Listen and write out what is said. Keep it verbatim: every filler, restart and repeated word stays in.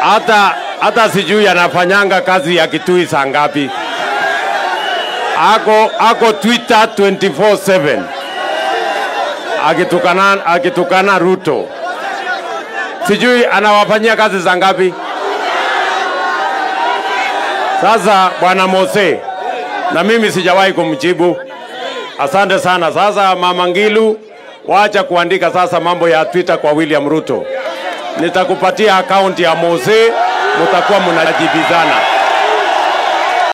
hata hata sijui anafanyanga kazi ya Kitui saa ngapi. Ako ako Twitter twenty four seven. Akitukana akitukana Ruto. Sijui anawafanyia kazi saa ngapi. Sasa bwana Mose, na mimi sijawahi kumjibu. Asante sana. Sasa mama Ngilu, wacha kuandika sasa mambo ya Twitter kwa William Ruto. Nitakupatia account ya Mose, mtakuwa mnajibizana.